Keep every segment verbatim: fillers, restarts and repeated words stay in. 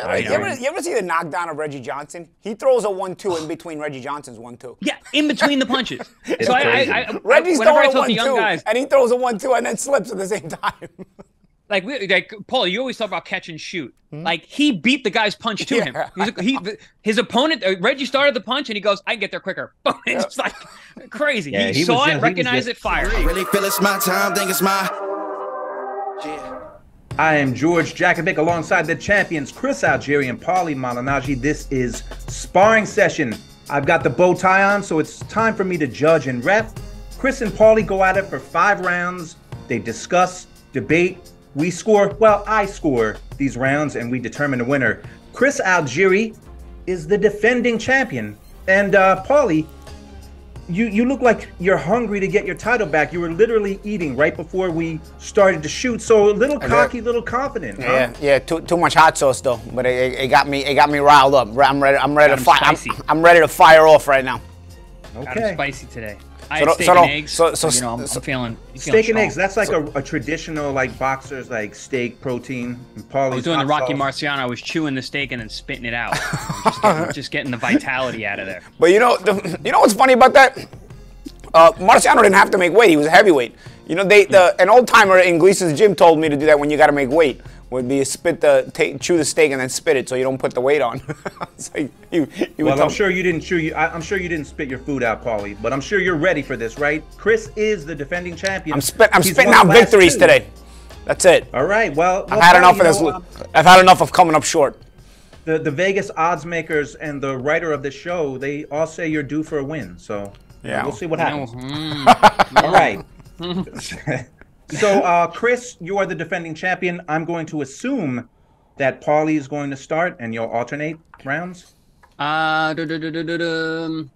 Yeah, I, you, I, ever, I, you ever see the knockdown of Reggie Johnson? He throws a one two in between Reggie Johnson's one two. Yeah, in between the punches. So I, I, I, Reggie's throwing a one two, and he throws a one two and then slips at the same time. Like, we, like Paul, you always talk about catch and shoot. Mm-hmm. Like, he beat the guy's punch to yeah, him. He's a, he, his opponent, uh, Reggie started the punch, and he goes, I can get there quicker. It's like crazy. Yeah, he, he saw was, it, yeah, recognized it, fired. I really feel it's my time, think it's my... Yeah. I am George Jakovic alongside the champions, Chris Algieri and Pauly Malignaggi. This is Sparring Session. I've got the bow tie on, so it's time for me to judge and ref. Chris and Pauly go at it for five rounds. They discuss, debate. We score, well, I score these rounds, and we determine the winner. Chris Algieri is the defending champion. And uh, Pauly, you, you look like you're hungry to get your title back. You were literally eating right before we started to shoot, so a little cocky, a little confident. Yeah, huh? yeah, too too much hot sauce though, but it, it got me it got me riled up. I'm ready. I'm ready got to fire. I'm, I'm ready to fire off right now. Okay. Got him spicy today. I so, steak so, and eggs. So, so, you know, I'm, so, I'm feeling, I'm steak feeling and eggs. That's like so, a, a traditional, like boxers, like steak protein. And Pauly's I was doing the Rocky sauce. Marciano. I was chewing the steak and then spitting it out, just, getting, just getting the vitality out of there. But you know, the, you know what's funny about that? Uh, Marciano didn't have to make weight. He was a heavyweight. You know, they the, an old timer in Gleason's gym told me to do that when you got to make weight. Would be spit the take, chew the steak and then spit it so you don't put the weight on. It's like you, you well, I'm sure you didn't chew. You, I, I'm sure you didn't spit your food out, Pauly. But I'm sure you're ready for this, right? Chris is the defending champion. I'm, spit, I'm spitting out victories two. today. That's it. All right. Well, well I've had enough of this. Know, I've had enough of coming up short. The the Vegas odds makers and the writer of the show, they all say you're due for a win. So yeah, we'll see what happens. All right. So, uh, Chris, you are the defending champion. I'm going to assume that Pauly is going to start, and you'll alternate rounds. Uh, do, do, do, do, do, do.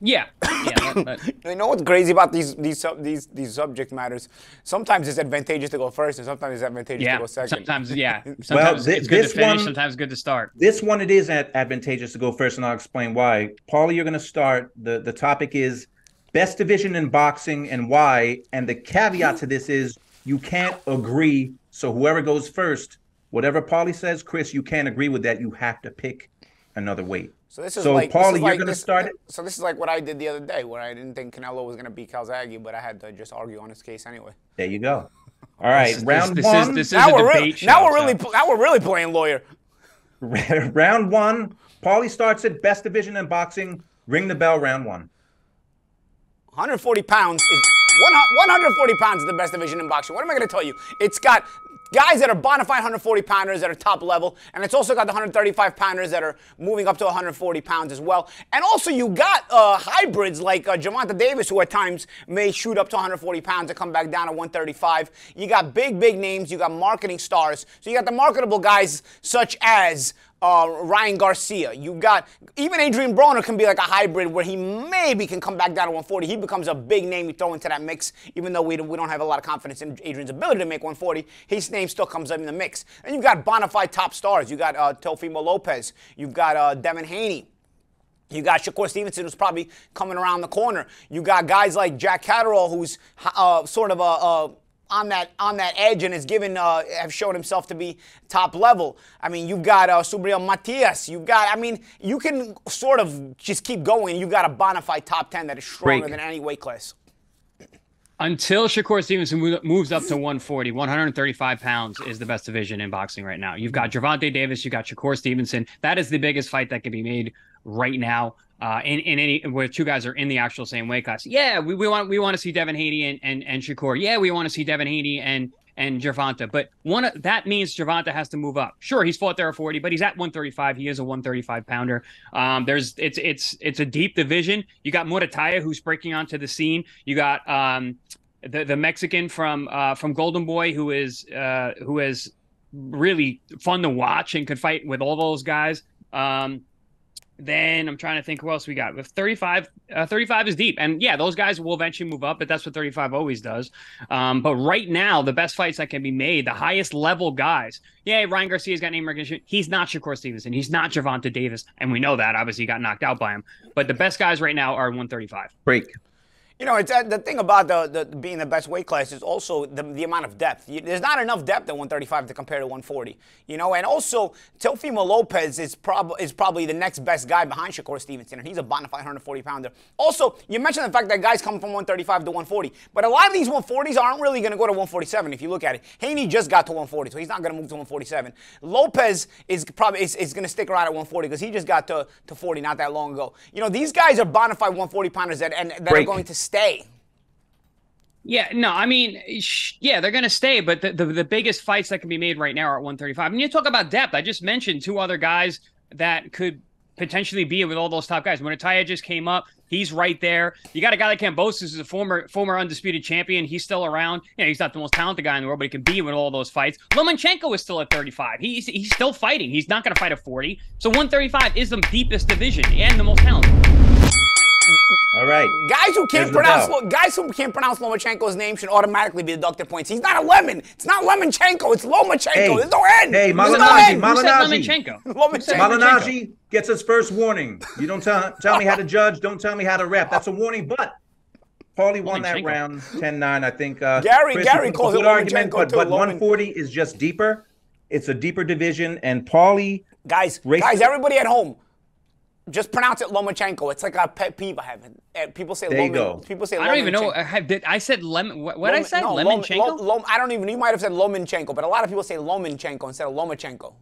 Yeah. yeah but, but. You know what's crazy about these these these these subject matters? Sometimes it's advantageous to go first, and sometimes it's advantageous yeah, to go second. Sometimes, yeah. Sometimes well, th it's good this to finish. One, sometimes good to start. This one, it is advantageous to go first, and I'll explain why. Pauly, you're going to start. The the topic is best division in boxing and why, and the caveat to this is you can't agree, so whoever goes first, whatever Pauly says, Chris, you can't agree with that. You have to pick another weight. So this is so like, Pauly, you're like, gonna this, start it. So this is like what I did the other day, where I didn't think Canelo was gonna beat Calzaghe, but I had to just argue on his case anyway. There you go. All right, this, round this, one. This is, this now, is a we're debate show, now we're really so. now we're really playing lawyer. Round one. Pauly starts it. Best division in boxing. Ring the bell. Round one. one forty pounds is one forty pounds is the best division in boxing. What am I going to tell you? It's got guys that are bona fide one forty pounders that are top level, and it's also got the one thirty-five pounders that are moving up to one forty pounds as well. And also you got uh, hybrids like uh, Gervonta Davis, who at times may shoot up to one forty pounds and come back down to one thirty-five. You got big, big names. You got marketing stars. So you got the marketable guys such as Uh, Ryan Garcia. You got even Adrian Broner can be like a hybrid where he maybe can come back down to one forty. He becomes a big name you throw into that mix, even though we don't, we don't have a lot of confidence in Adrian's ability to make one forty. His name still comes up in the mix. And you've got bona fide top stars. You got uh, Teofimo Lopez. You've got uh, Devin Haney. You got Shakur Stevenson, who's probably coming around the corner. You got guys like Jack Catterall, who's uh, sort of a. a on that on that edge and has given uh, have shown himself to be top level. I mean, you've got uh, Subriel Matias. You've got, I mean, you can sort of just keep going. You've got a bona fide top ten that is stronger Break. than any weight class. Until Shakur Stevenson moves up to one forty, one thirty-five pounds is the best division in boxing right now. You've got Gervonta Davis. You've got Shakur Stevenson. That is the biggest fight that can be made right now. Uh, in, in any where two guys are in the actual same weight class. Yeah, we, we want we want to see Devin Haney and, and, and Shakur. Yeah, we want to see Devin Haney and and Gervonta. But one of, that means Gervonta has to move up. Sure, he's fought there at forty, but he's at one thirty-five. He is a one thirty-five pounder. Um, there's it's it's it's a deep division. You got Murataya who's breaking onto the scene. You got um the the Mexican from uh from Golden Boy who is uh who is really fun to watch and could fight with all those guys. Um Then I'm trying to think who else we got. With thirty-five, uh, thirty-five is deep. And yeah, those guys will eventually move up, but that's what thirty-five always does. Um, but right now, the best fights that can be made, the highest level guys. Yeah, Ryan Garcia's got name recognition. He's not Shakur Stevenson. He's not Gervonta Davis. And we know that. Obviously, he got knocked out by him. But the best guys right now are one thirty-five. Break. You know, it's uh, the thing about the, the being the best weight class is also the, the amount of depth. You, there's not enough depth at one thirty-five to compare to one forty. You know, and also Teofimo Lopez is probably is probably the next best guy behind Shakur Stevenson, and he's a bonafide one forty pounder. Also, you mentioned the fact that guys come from one thirty-five to one forty, but a lot of these one forties aren't really going to go to one forty-seven if you look at it. Haney just got to one forty, so he's not going to move to one forty-seven. Lopez is probably is, is going to stick around at one forty because he just got to, to forty not that long ago. You know, these guys are bonafide one forty pounders that and that Break. are going to stay. Stay. Yeah, no, I mean, sh- yeah, they're going to stay, but the, the, the biggest fights that can be made right now are at one thirty-five. I mean, you talk about depth. I just mentioned two other guys that could potentially be with all those top guys. When Ataya just came up, he's right there. You got a guy like Cambosis, who's a former former undisputed champion. He's still around. You know, he's not the most talented guy in the world, but he can be with all those fights. Lomachenko is still at thirty-five. He's, he's still fighting. He's not going to fight at forty. So one thirty-five is the deepest division and the most talented. All right. Guys who can't pronounce Lo- guys who can't pronounce Lomachenko's name should automatically be deducted points. He's not a lemon. It's not Lomachenko. It's Lomachenko. Hey, There's no end. Hey, Malignaggi. No Malignaggi. Malignaggi gets his first warning. You don't tell tell me how to judge. Don't tell me how to rap. That's a warning. But Pauly won that round ten nine. I think. Uh, Gary Chris Gary calls it argument, but, but one forty is just deeper. It's a deeper division, and Pauly. Guys, races- guys, everybody at home. Just pronounce it Lomachenko. It's like a pet peeve I have. People say there you Lomachenko. Go. People say I don't Lomachenko. even know. I, did, I said Lemon. What Lom, I said? No, Lomachenko? Lom, Lom, I don't even. You might have said Lomachenko, but a lot of people say Lomachenko instead of Lomachenko.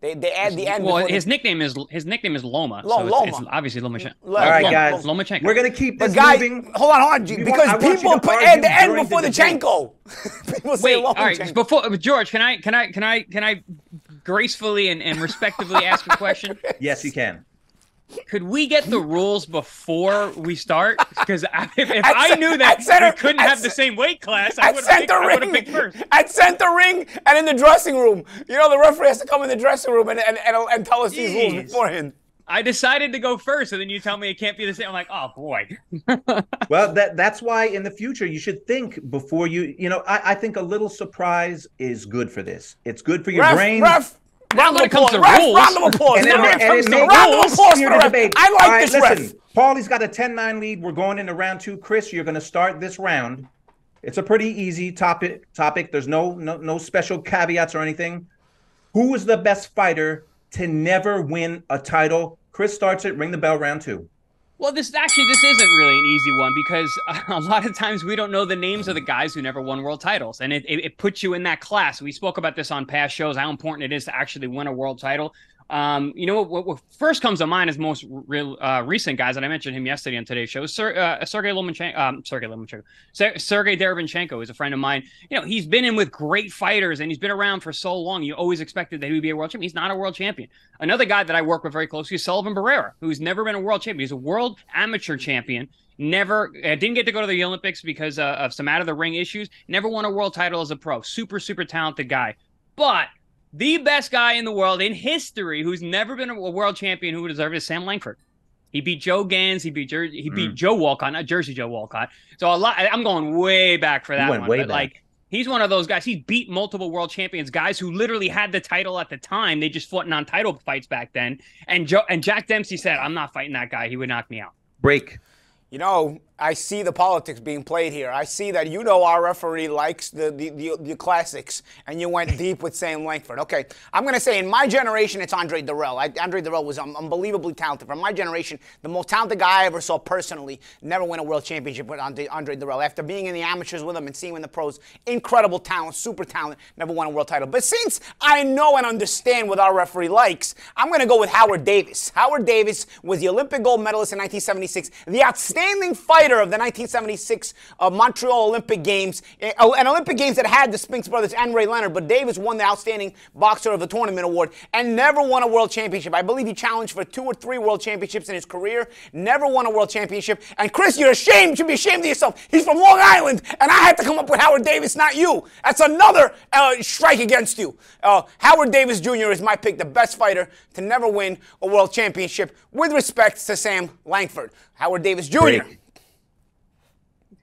They they add the end. Well, his they, nickname is his nickname is Loma. Loma. So it's, it's obviously Lomachenko. All right, Loma, guys. Lomachenko. We're gonna keep this guy, moving. Hold on, hold on, G, because want, people put add the end before the Chenko. People say Wait, Lomachenko. All right, before George, can I can I can I can I gracefully and and respectfully ask a question? Yes, you can. Could we get the rules before we start? Because if, if I, I knew that we a, couldn't I'd have the same weight class, I would have picked first. I'd sent the ring and in the dressing room. You know, the referee has to come in the dressing room and, and, and, and tell us Jeez. these rules beforehand. I decided to go first, and then you tell me it can't be the same. I'm like, oh, boy. Well, that that's why in the future you should think before you, you know, I, I think a little surprise is good for this. It's good for your ref, brain. Ref. Round of applause. Round of applause. Round of applause for the debate. I like right, this listen, ref. Pauly's got a ten nine lead. We're going into round two. Chris, you're going to start this round. It's a pretty easy topic. Topic. There's no, no no special caveats or anything. Who is the best fighter to never win a title? Chris starts it. Ring the bell. Round two. Well, this actually, this isn't really an easy one because a lot of times we don't know the names of the guys who never won world titles. And it, it, it puts you in that class. We spoke about this on past shows, how important it is to actually win a world title. Um, you know, what, what first comes to mind is most real, uh, recent guys, and I mentioned him yesterday on today's show, Ser, uh, Sergey Lomachenko, um, Sergey Lomachenko, Ser, Sergey Derevyanchenko is a friend of mine. You know, he's been in with great fighters, and he's been around for so long, you always expected that he would be a world champion. He's not a world champion. Another guy that I work with very closely is Sullivan Barrera, who's never been a world champion. He's a world amateur champion. Never uh, didn't get to go to the Olympics because uh, of some out-of-the-ring issues. Never won a world title as a pro. Super, super talented guy. But the best guy in the world in history who's never been a world champion who deserves it is Sam Langford. He beat Joe Gans. He beat Jer- he mm. beat Joe Walcott, not Jersey Joe Walcott. So a lot. I'm going way back for that one. Way but back. Like he's one of those guys. He beat multiple world champions, guys who literally had the title at the time. They just fought non-title fights back then. And Joe and Jack Dempsey said, "I'm not fighting that guy. He would knock me out." Break. You know, I see the politics being played here. I see that you know our referee likes the the, the, the classics, and you went deep with Sam Langford. Okay, I'm going to say in my generation, it's Andre Dirrell. I, Andre Dirrell was um, unbelievably talented. From my generation, the most talented guy I ever saw personally never win a world championship with Andre, Andre Dirrell. After being in the amateurs with him and seeing him in the pros, incredible talent, super talent, never won a world title. But since I know and understand what our referee likes, I'm going to go with Howard Davis. Howard Davis was the Olympic gold medalist in nineteen seventy-six, the outstanding fighter of the nineteen seventy-six uh, Montreal Olympic Games, uh, an Olympic Games that had the Spinks brothers and Ray Leonard, but Davis won the Outstanding Boxer of the Tournament Award and never won a world championship. I believe he challenged for two or three world championships in his career, never won a world championship. And Chris, you're ashamed. You should be ashamed of yourself. He's from Long Island, and I had to come up with Howard Davis, not you. That's another uh, strike against you. Uh, Howard Davis Junior is my pick, the best fighter to never win a world championship, with respect to Sam Langford. Howard Davis Junior Break.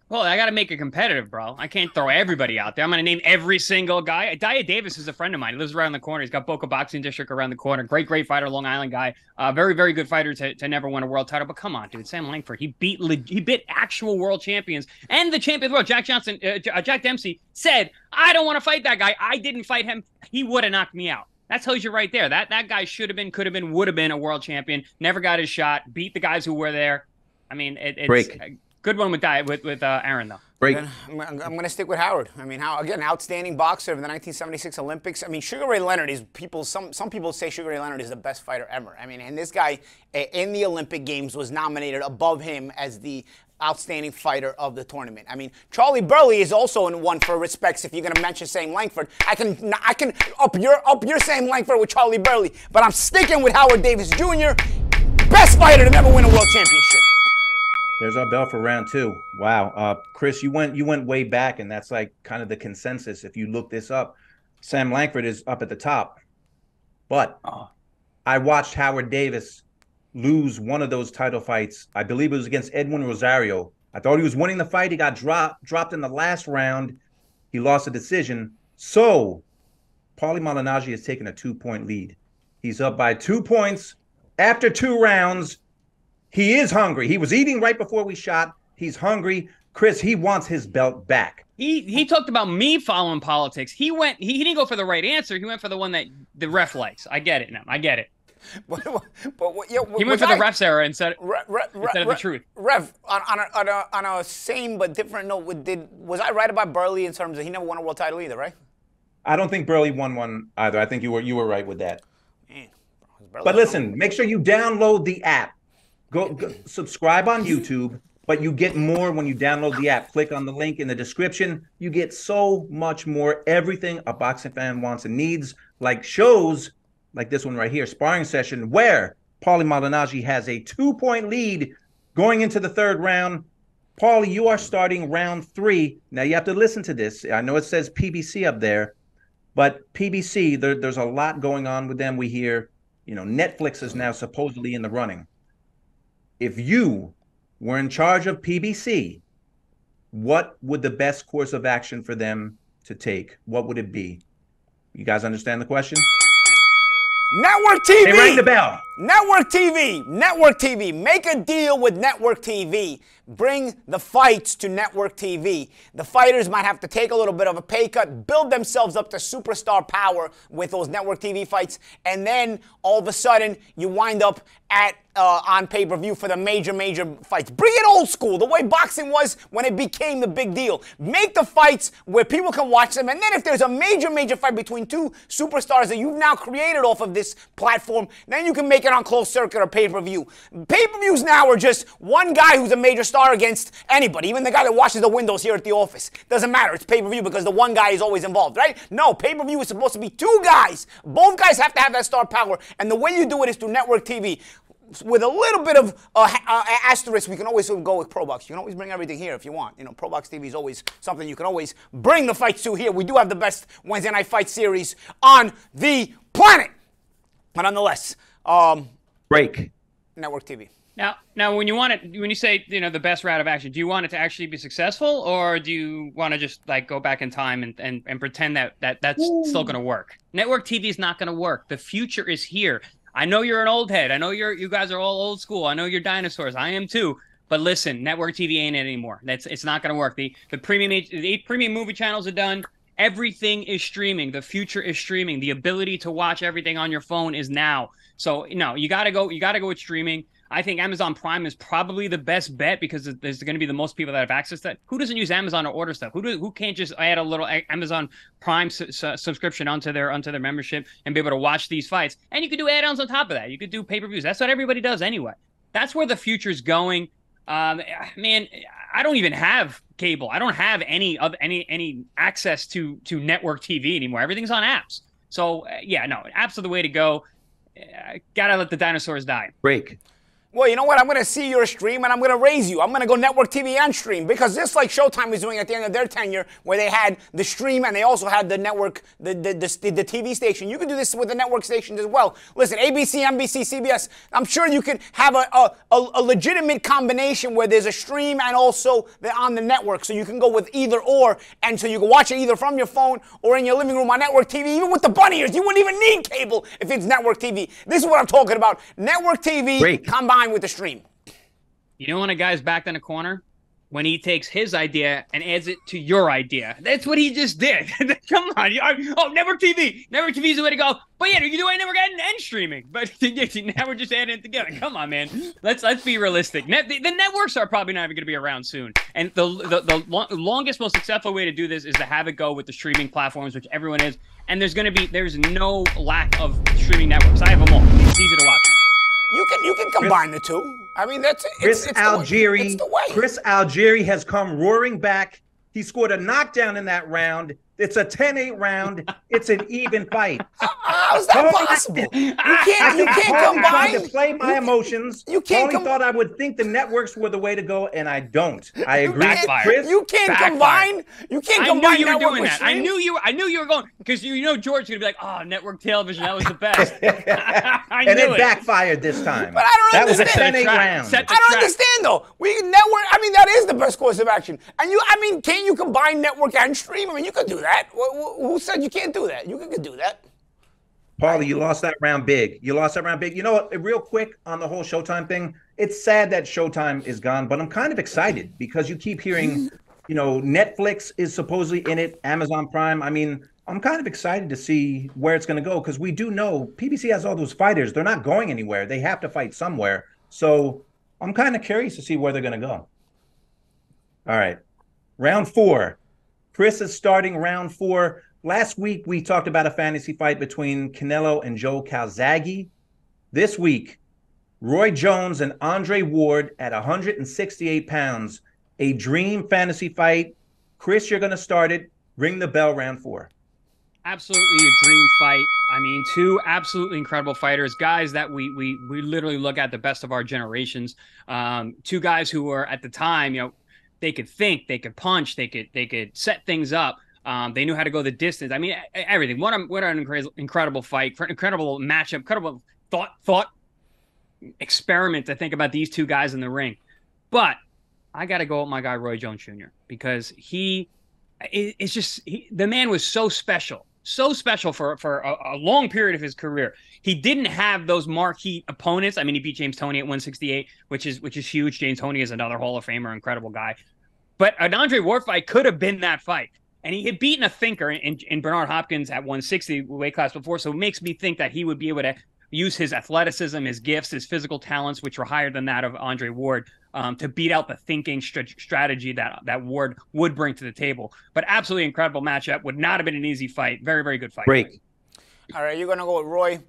Well, I got to make it competitive, bro. I can't throw everybody out there. I'm going to name every single guy. Daya Davis is a friend of mine. He lives around the corner. He's got Boca Boxing District around the corner. Great, great fighter, Long Island guy. Uh, very, very good fighter to, to never win a world title. But come on, dude. Sam Langford, he beat he beat actual world champions. And the champion of the world, Jack Johnson, uh, Jack Dempsey, said, I don't want to fight that guy. I didn't fight him. He would have knocked me out. That tells you right there. That, that guy should have been, could have been, would have been a world champion. Never got his shot. Beat the guys who were there. I mean, it, it's... Break. Uh, Good one with Di with with uh, Aaron though. Break. I'm, I'm, I'm going to stick with Howard. I mean, how again, outstanding boxer of the nineteen seventy-six Olympics. I mean, Sugar Ray Leonard is people. Some some people say Sugar Ray Leonard is the best fighter ever. I mean, and this guy in the Olympic Games was nominated above him as the outstanding fighter of the tournament. I mean, Charlie Burley is also in one for respects. If you're going to mention Sam Langford, I can I can up your up your Sam Langford with Charlie Burley, but I'm sticking with Howard Davis Junior Best fighter to never win a world championship. There's our bell for round two. Wow. Uh, Chris, you went you went way back, and that's like kind of the consensus. If you look this up, Sam Langford is up at the top. But oh. I watched Howard Davis lose one of those title fights. I believe it was against Edwin Rosario. I thought he was winning the fight. He got dropped dropped in the last round. He lost a decision. So Pauly Malignaggi has taken a two-point lead. He's up by two points after two rounds. He is hungry. He was eating right before we shot. He's hungry. Chris, he wants his belt back. He he talked about me following politics. He went. He, he didn't go for the right answer. He went for the one that the ref likes. I get it now. I get it. But, but what, yeah, he went for I, the ref's error instead, re, re, instead re, of the truth. Ref, on, on, a, on, a, on a same but different note, did was I right about Burley in terms of he never won a world title either, right? I don't think Burley won one either. I think you were you were right with that. Man, but listen, make sure you download the app. Go, go subscribe on YouTube, but you get more when you download the app. Click on the link in the description. You get so much more, everything a boxing fan wants and needs, like shows like this one right here, Sparring Session, where Pauly Malignaggi has a two-point lead going into the third round. Pauly, you are starting round three. Now, you have to listen to this. I know it says P B C up there, but P B C, there, there's a lot going on with them. We hear, you know, Netflix is now supposedly in the running. If you were in charge of P B C, what would the best course of action for them to take? What would it be? You guys understand the question? Network T V! They rang the bell. Network T V! Network T V! Make a deal with Network T V. Bring the fights to Network T V. The fighters might have to take a little bit of a pay cut, build themselves up to superstar power with those Network T V fights, and then all of a sudden you wind up at uh, on pay-per-view for the major, major fights. Bring it old school, the way boxing was when it became the big deal. Make the fights where people can watch them, and then if there's a major, major fight between two superstars that you've now created off of this platform, then you can make it on closed circuit or pay-per-view. Pay-per-views now are just one guy who's a major star against anybody, even the guy that washes the windows here at the office. Doesn't matter. It's pay-per-view because the one guy is always involved, right? No, pay-per-view is supposed to be two guys. Both guys have to have that star power, and the way you do it is through Network T V. With a little bit of uh, uh, asterisk, we can always go with ProBox. You can always bring everything here if you want. You know, ProBox T V is always something you can always bring the fights to here. We do have the best Wednesday Night Fight series on the planet. But nonetheless, um, break. Network T V. Now, now, when you want it, when you say, you know, the best route of action, do you want it to actually be successful, or do you want to just like go back in time and, and, and pretend that, that that's Ooh. still going to work? Network T V is not going to work. The future is here. I know you're an old head. I know you're you guys are all old school. I know you're dinosaurs. I am too. But listen, Network T V ain't it anymore. That's it's not going to work. The the premium the premium movie channels are done. Everything is streaming. The future is streaming. The ability to watch everything on your phone is now. So no, you got to go. You got to go with streaming. I think Amazon Prime is probably the best bet because there's going to be the most people that have access to that. Who doesn't use Amazon to order stuff? Who do, who can't just add a little Amazon Prime su su subscription onto their onto their membership and be able to watch these fights? And you could do add-ons on top of that. You could do pay-per-views. That's what everybody does anyway. That's where the future's going. Um, man, I don't even have cable. I don't have any of any any access to to network T V anymore. Everything's on apps. So uh, yeah, no, apps are the way to go. Uh, gotta let the dinosaurs die. Break. well, you know what? I'm going to see your stream and I'm going to raise you. I'm going to go network T V and stream, because just like Showtime was doing at the end of their tenure, where they had the stream and they also had the network, the, the, the, the T V station. You can do this with the network stations as well. Listen, A B C, N B C, C B S, I'm sure you can have a, a, a legitimate combination where there's a stream and also they're on the network. So you can go with either or, and so you can watch it either from your phone or in your living room on network T V. Even with the bunny ears, you wouldn't even need cable if it's network T V. This is what I'm talking about. Network T V Great. combined with the stream. You know when a guy's backed in a corner? When he takes his idea and adds it to your idea. That's what he just did. Come on. Oh, network T V. Network T V is the way to go. But yeah, you do network and, and streaming. But now we're just adding it together. Come on, man. Let's let's be realistic. Net, the, the networks are probably not even going to be around soon. And the, the, the long, longest, most successful way to do this is to have it go with the streaming platforms, which everyone is. And there's going to be, there's no lack of streaming networks. I have them all. It's easy to watch. You can you can combine Chris, the two. I mean, that's it's, Chris it's Algieri. The way. It's the way. Chris Algieri has come roaring back. He scored a knockdown in that round. It's a ten eight round. It's an even fight. How's that Pauly, possible? You can't you can't Pauly combine. Tried to play my emotions. You can't. Pauly thought I would think the networks were the way to go, and I don't. I agree. You can't, Chris, you can't combine. You can't I combine. I knew you were doing that. I knew you. I knew you were going because you, you know George is gonna be like, oh, network television, that was the best. I knew and it, it backfired this time. But I don't understand. That was a ten eight round. I don't track. understand though. We network. I mean, that is the best course of action. And you, I mean, can you combine network and stream? I mean, you could do that. That? Who said you can't do that? You can do that. Pauly, you lost that round big. You lost that round big. You know what? Real quick on the whole Showtime thing, it's sad that Showtime is gone, but I'm kind of excited because you keep hearing, you know, Netflix is supposedly in it, Amazon Prime. I mean, I'm kind of excited to see where it's going to go because we do know P B C has all those fighters. They're not going anywhere. They have to fight somewhere. So I'm kind of curious to see where they're going to go. All right. Round four. Chris is starting round four. Last week, we talked about a fantasy fight between Canelo and Joe Calzaghe. This week, Roy Jones and Andre Ward at one hundred sixty-eight pounds. A dream fantasy fight. Chris, you're going to start it. Ring the bell round four. Absolutely a dream fight. I mean, two absolutely incredible fighters, guys that we we we literally look at the best of our generations. Um, two guys who were at the time, you know, they could think, they could punch, they could they could set things up. Um, they knew how to go the distance. I mean, everything. What, a, what an incredible fight, incredible matchup, incredible thought thought experiment to think about these two guys in the ring. But I got to go with my guy Roy Jones Junior because he it, it's just he, the man was so special, so special for for a, a long period of his career. He didn't have those marquee opponents. I mean, he beat James Toney at one sixty-eight, which is which is huge. James Toney is another Hall of Famer, incredible guy. But an Andre Ward fight could have been that fight. And he had beaten a thinker in, in Bernard Hopkins at one sixty weight class before, so it makes me think that he would be able to use his athleticism, his gifts, his physical talents, which were higher than that of Andre Ward, um, to beat out the thinking st strategy that, that Ward would bring to the table. But absolutely incredible matchup. Would not have been an easy fight. Very, very good fight. Break. All right, you're going to go with Roy.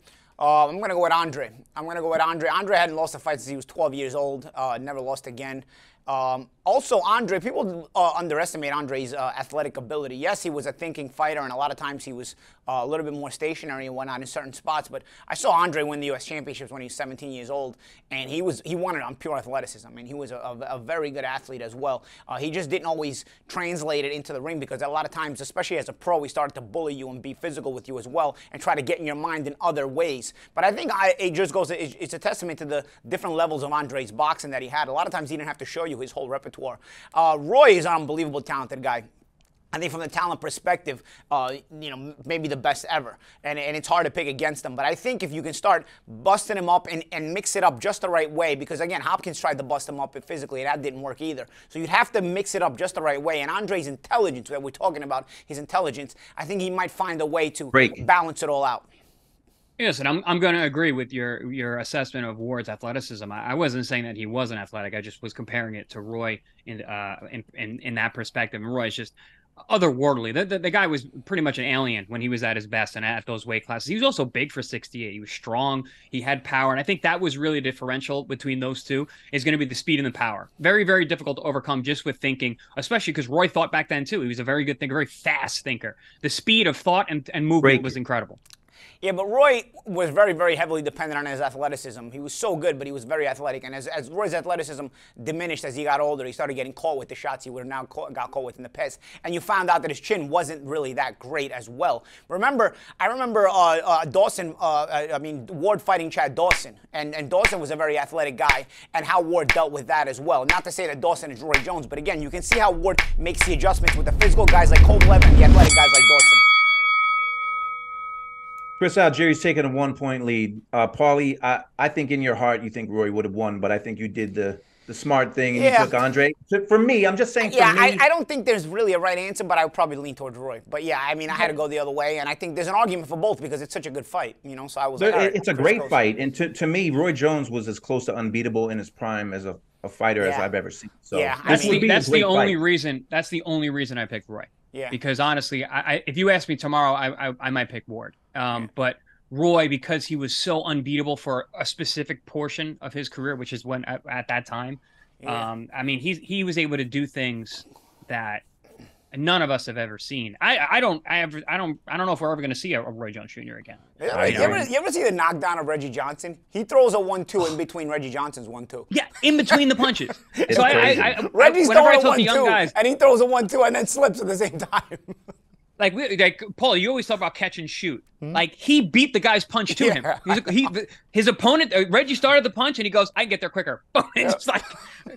Uh, I'm going to go with Andre. I'm going to go with Andre. Andre hadn't lost a fight since he was twelve years old, uh, never lost again. Um, also, Andre, people uh, underestimate Andre's uh, athletic ability. Yes, he was a thinking fighter, and a lot of times he was uh, a little bit more stationary and whatnot in certain spots. But I saw Andre win the U S championships when he was seventeen years old, and he was he won it on pure athleticism. I mean, he was a, a very good athlete as well. Uh, he just didn't always translate it into the ring because a lot of times, especially as a pro, he started to bully you and be physical with you as well and try to get in your mind in other ways. But I think I, it just goes, it, it's a testament to the different levels of Andre's boxing that he had. A lot of times he didn't have to show you his whole repertoire. Uh, Roy is an unbelievable talented guy. I think from the talent perspective, uh, you know, maybe the best ever. And, and it's hard to pick against him. But I think if you can start busting him up and, and mix it up just the right way, because, again, Hopkins tried to bust him up physically, and that didn't work either. So you'd have to mix it up just the right way. And Andre's intelligence that we're talking about, his intelligence, I think he might find a way to Break. balance it all out. Yes, and I'm, I'm going to agree with your your assessment of Ward's athleticism. I, I wasn't saying that he wasn't athletic. I just was comparing it to Roy in uh, in, in, in that perspective. And Roy's just otherworldly. The, the, the guy was pretty much an alien when he was at his best and at those weight classes. He was also big for sixty-eight. He was strong. He had power. And I think that was really the differential between those two is going to be the speed and the power. Very, very difficult to overcome just with thinking, especially because Roy thought back then, too. He was a very good thinker, very fast thinker. The speed of thought and, and movement Break. was incredible. Yeah, but Roy was very, very heavily dependent on his athleticism. He was so good, but he was very athletic. And as, as Roy's athleticism diminished as he got older, he started getting caught with the shots he would have now caught, got caught with in the past. And you found out that his chin wasn't really that great as well. Remember, I remember uh, uh, Dawson, uh, I mean, Ward fighting Chad Dawson. And, and Dawson was a very athletic guy, and how Ward dealt with that as well. Not to say that Dawson is Roy Jones, but again, you can see how Ward makes the adjustments with the physical guys like Kovalev and the athletic guys like Dawson. Chris Algieri's taking a one-point lead. Uh, Pauly, I, I think in your heart you think Roy would have won, but I think you did the, the smart thing and yeah. you took Andre. For me, I'm just saying for yeah, me. Yeah, I, I don't think there's really a right answer, but I would probably lean towards Roy. But yeah, I mean, I had to go the other way, and I think there's an argument for both because it's such a good fight, you know, so I was but like, all right, it's a Chris great goes. fight, and to, to me, Roy Jones was as close to unbeatable in his prime as a, a fighter yeah. as I've ever seen. So yeah, this I mean, would be that's a great the only fight. reason. That's the only reason I picked Roy. Yeah. Because honestly, I, I, if you asked me tomorrow, I, I, I might pick Ward. Um, yeah. But Roy, because he was so unbeatable for a specific portion of his career, which is when at, at that time, yeah. um, I mean, he he was able to do things that none of us have ever seen. I I don't I ever I don't I don't know if we're ever going to see a, a Roy Jones Junior again. Yeah, you, ever, you ever see the knockdown of Reggie Johnson? He throws a one-two in between Reggie Johnson's one-two. Yeah, in between the punches. so I, I, I, Reggie's throwing a one-two, and he throws a one-two and then slips at the same time. Like, we, like Paul, you always talk about catch and shoot. Hmm? Like, he beat the guy's punch to yeah, him. He's, he, his opponent, uh, Reggie started the punch, and he goes, I can get there quicker. Boom. It's just like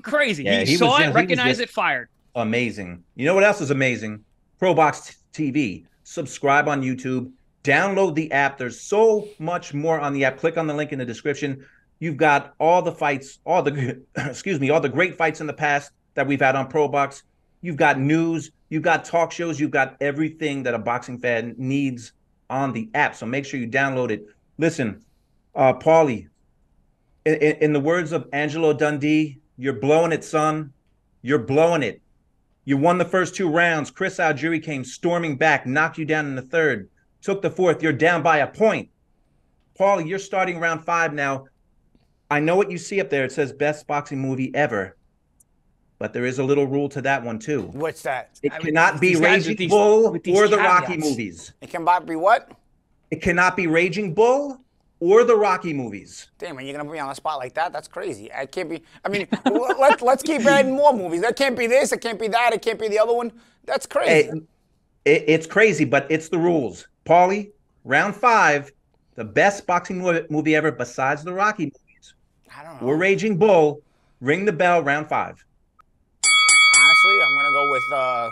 crazy. Yeah, he, he saw was, it, yeah, recognized it, fired. Amazing. You know what else is amazing? Probox T V. Subscribe on YouTube. Download the app. There's so much more on the app. Click on the link in the description. You've got all the fights, all the, excuse me, all the great fights in the past that we've had on Probox. You've got news, you've got talk shows, you've got everything that a boxing fan needs on the app. So make sure you download it. Listen, uh, Pauly, in, in the words of Angelo Dundee, you're blowing it, son. You're blowing it. You won the first two rounds. Chris Algieri came storming back, knocked you down in the third, took the fourth. You're down by a point. Pauly, you're starting round five now. I know what you see up there. It says best boxing movie ever. But there is a little rule to that one, too. What's that? It I mean, cannot be Raging these, Bull or the caveats. Rocky movies. It cannot be what? It cannot be Raging Bull or the Rocky movies. Damn, are you going to put me on a spot like that? That's crazy. I can't be... I mean, let, let's keep adding more movies. That can't be this. It can't be that. It can't be the other one. That's crazy. It, it, it's crazy, but it's the rules. Pauly, round five, the best boxing movie ever besides the Rocky movies. I don't know. Or Raging Bull. Ring the bell, round five. I'm going to go with uh,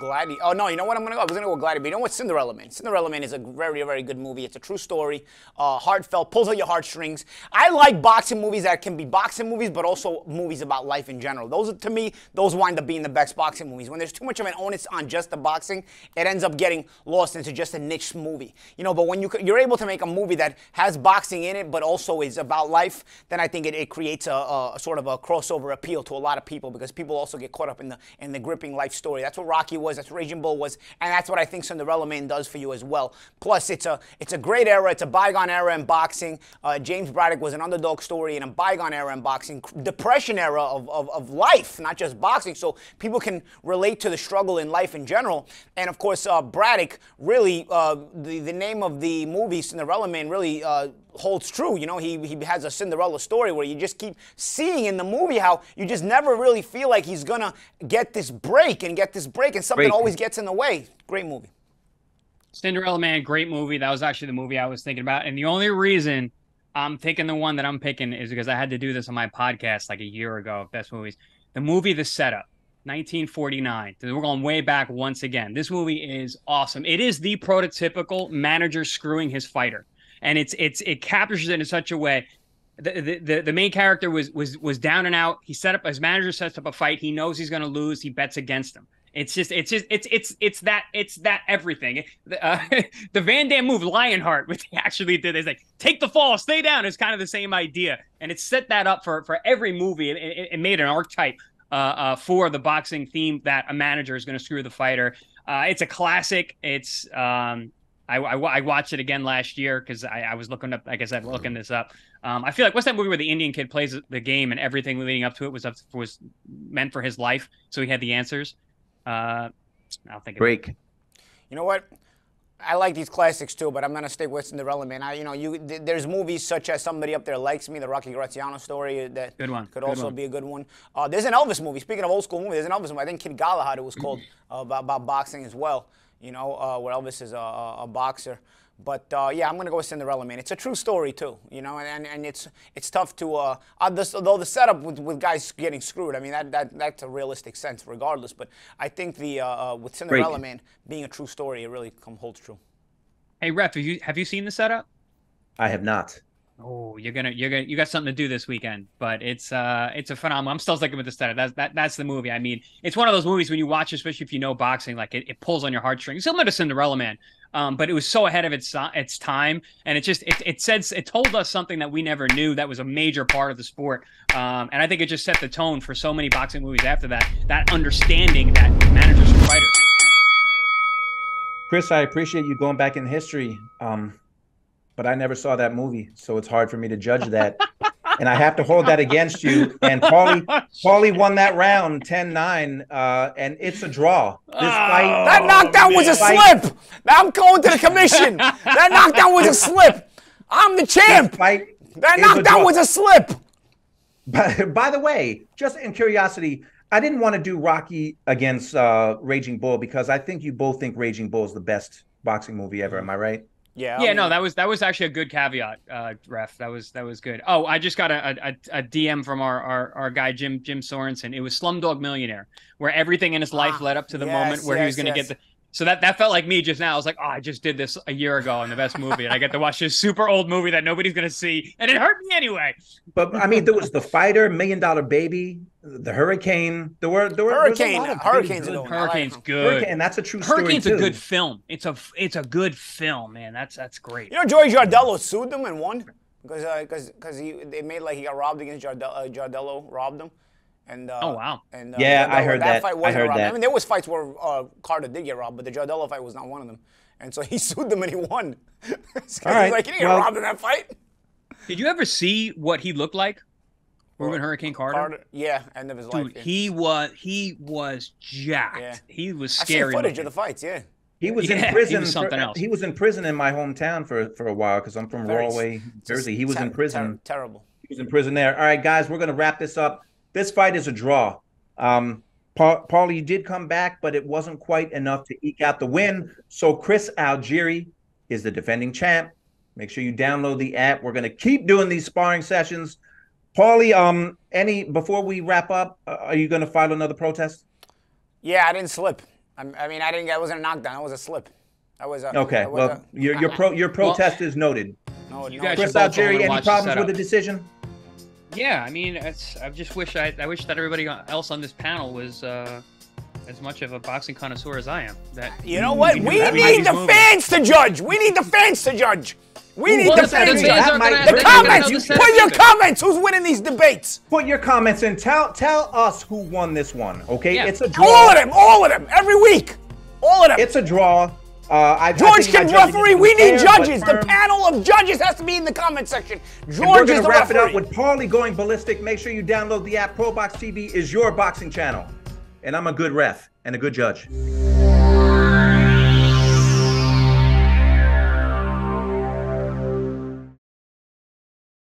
Gladiator. Oh, no, you know what I'm going to go? I was going to go with Gladiator. But you know what? Cinderella Man. Cinderella Man is a very, very good movie. It's a true story. Uh, heartfelt. Pulls at your heartstrings. I like boxing movies that can be boxing movies, but also movies about life in general. Those, to me, those wind up being the best boxing movies. When there's too much of an onus on just the boxing, it ends up getting lost into just a niche movie. You know, but when you, you're able to make a movie that has boxing in it, but also is about life, then I think it, it creates a, a, a sort of a crossover appeal to a lot of people because people also get caught up in the, in the gripping life story. That's what Rocky was, that's what Raging Bull was, and that's what I think Cinderella Man does for you as well. Plus, it's a it's a great era, it's a bygone era in boxing. Uh, James Braddock was an underdog story in a bygone era in boxing, depression era of, of, of life, not just boxing, so people can relate to the struggle in life in general. And of course, uh, Braddock, really, uh, the, the name of the movie Cinderella Man really uh, holds true. You know, he, he has a Cinderella story where you just keep seeing in the movie how you just never really feel like he's gonna get this break and get this break and something break. always gets in the way. Great movie. Cinderella Man, great movie. That was actually the movie I was thinking about. And the only reason I'm picking the one that I'm picking is because I had to do this on my podcast like a year ago of best movies. The movie The Setup, nineteen forty-nine. We're going way back once again. This movie is awesome. It is the prototypical manager screwing his fighter. And it's it's it captures it in such a way. The, the the main character was was was down and out. He set up his manager sets up a fight. He knows he's going to lose. He bets against him. It's just it's just it's it's it's that it's that everything. Uh, the Van Damme move Lionheart, which he actually did, is like take the fall, stay down. It's kind of the same idea, and it set that up for for every movie. It, it, it made an archetype uh, uh, for the boxing theme that a manager is going to screw the fighter. Uh, it's a classic. It's um. I, I, I watched it again last year because I, I was looking up, like I said, looking this up. Um, I feel like, what's that movie where the Indian kid plays the game and everything leading up to it was up, was meant for his life, so he had the answers? Uh, I'll think of it. Break. You know what? I like these classics too, but I'm gonna stick with Cinderella Man. I, you know, you th there's movies such as Somebody Up There Likes Me, the Rocky Graziano story, that good one. could good also one. be a good one. Uh, there's an Elvis movie. Speaking of old school movies, there's an Elvis movie. I think Kid Galahad it was called uh, about, about boxing as well. You know, uh, where Elvis is a, a, a boxer. But uh, yeah, I'm gonna go with Cinderella Man. It's a true story too, you know, and and it's it's tough to uh, although the setup with, with guys getting screwed. I mean that that that's a realistic sense regardless. But I think the uh, with Cinderella Great. Man being a true story, it really come holds true. Hey, Ref, have you have you seen The Setup? I have not. Oh, you're gonna you're gonna you got something to do this weekend. But it's uh it's a phenomenal. I'm still sticking with The Setup. That's that that's the movie. I mean, it's one of those movies when you watch, especially if you know boxing, like it, it pulls on your heartstrings. Similar to Cinderella Man. Um, but it was so ahead of its its time, and it just it, it said it told us something that we never knew that was a major part of the sport, um, and I think it just set the tone for so many boxing movies after that. That understanding that managers and fighters. Chris, I appreciate you going back in history, um, but I never saw that movie, so it's hard for me to judge that, and I have to hold that against you. And Pauly, Pauly won that round ten nine, uh, and it's a draw. This fight, that knockdown oh, was a fight. slip. I'm going to the commission. That knockdown was a slip. I'm the champ. That knockdown a was a slip. By, by the way, just in curiosity, I didn't want to do Rocky against uh, Raging Bull because I think you both think Raging Bull is the best boxing movie ever. Am I right? Yeah. Yeah. I mean, no, that was that was actually a good caveat, uh, Ref. That was that was good. Oh, I just got a a, a D M from our, our our guy Jim Jim Sorensen. It was Slumdog Millionaire, where everything in his life ah, led up to the yes, moment where yes, he was going to yes. get the. So that that felt like me just now. I was like, oh, I just did this a year ago in the best movie, and I get to watch this super old movie that nobody's going to see, and it hurt me anyway. But I mean, there was The Fighter, Million Dollar Baby, The Hurricane. There were there were Hurricane. A lot of Hurricane's good. Hurricane's good. Hurricane, that's a true story. Hurricane's a good film. It's a it's a good film, man. That's that's great. You know, Joey Giardello sued them and won because because uh, because he they made like he got robbed against Giardello. Uh, Giardello robbed them. And, uh, oh, wow. And, uh, yeah, I heard that. that. Fight I heard robbed. that. I mean, there was fights where uh, Carter did get robbed, but the Giardello fight was not one of them. And so he sued them and he won. All right. Like, he didn't well, get robbed in that fight. Did you ever see what he looked like? Ruben Hurricane Carter? Carter? Yeah, end of his Dude, life. Dude, yeah. he, was, he was jacked. Yeah. He was scary. I see footage looking. of the fights, yeah. He was yeah, in prison. He was, something for, else. he was in prison in my hometown for, for a while because I'm from Rollway, Jersey. He was in prison. Ter terrible. He was in prison there. All right, guys, we're going to wrap this up. This fight is a draw. Um, Pauly, Paul, you did come back, but it wasn't quite enough to eke out the win. So Chris Algieri is the defending champ. Make sure you download the app. We're going to keep doing these sparring sessions. Pauly, um, any before we wrap up, uh, are you going to file another protest? Yeah, I didn't slip. I'm, I mean, I didn't. That wasn't a knockdown. That was a slip. That was a, okay. That was well, a, your your pro your protest well, is noted. No, you guys Chris Algieri, any problems the with the decision? Yeah, I mean, it's, I just wish I, I wish that everybody else on this panel was uh, as much of a boxing connoisseur as I am. That you know what? We, we need, we need the movies. fans to judge. We need the fans to judge. We Ooh, need well, the fans. The, fans gonna, the comments. You put your comments. Who's winning these debates? Put your comments and tell tell us who won this one. Okay, yeah. It's a draw. All of them. All of them. Every week. All of them. It's a draw. Uh, I, George I can referee. We need judges. The panel of judges has to be in the comment section. George and we're gonna is the wrap referee. it up with Pauly going ballistic. Make sure you download the app. Probox T V is your boxing channel, and I'm a good ref and a good judge.